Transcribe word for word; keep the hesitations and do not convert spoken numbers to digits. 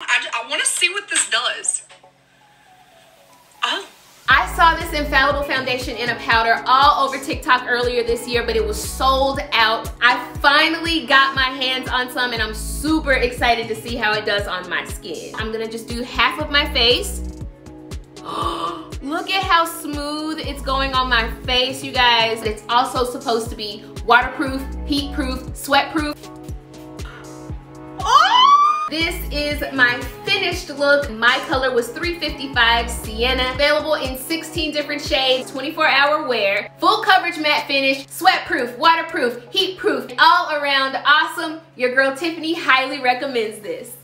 I, just, I want to see what this does. Oh. I saw this Infallible Foundation in a Powder all over TikTok earlier this year, but it was sold out. I finally got my hands on some and I'm super excited to see how it does on my skin. I'm gonna just do half of my face. Look at how smooth it's going on my face, you guys. It's also supposed to be waterproof, heat proof, sweat proof. This is my finished look. My color was three fifty-five Sienna. Available in sixteen different shades, twenty-four hour wear, full coverage matte finish, sweatproof, waterproof, heatproof, all around awesome. Your girl Tiffany highly recommends this.